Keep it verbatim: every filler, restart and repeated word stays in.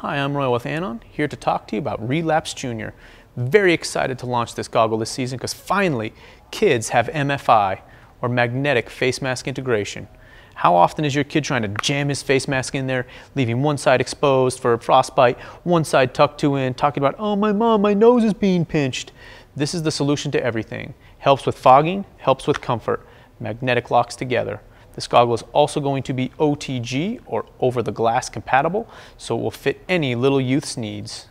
Hi, I'm Roy with Anon, here to talk to you about Relapse Junior. Very excited to launch this goggle this season because finally kids have M F I, or magnetic face mask integration. How often is your kid trying to jam his face mask in there, leaving one side exposed for frostbite, one side tucked two in, talking about, oh my mom, my nose is being pinched. This is the solution to everything. Helps with fogging, helps with comfort. Magnetic locks together. This goggle is also going to be O T G, or over the glass compatible, so it will fit any little youth's needs.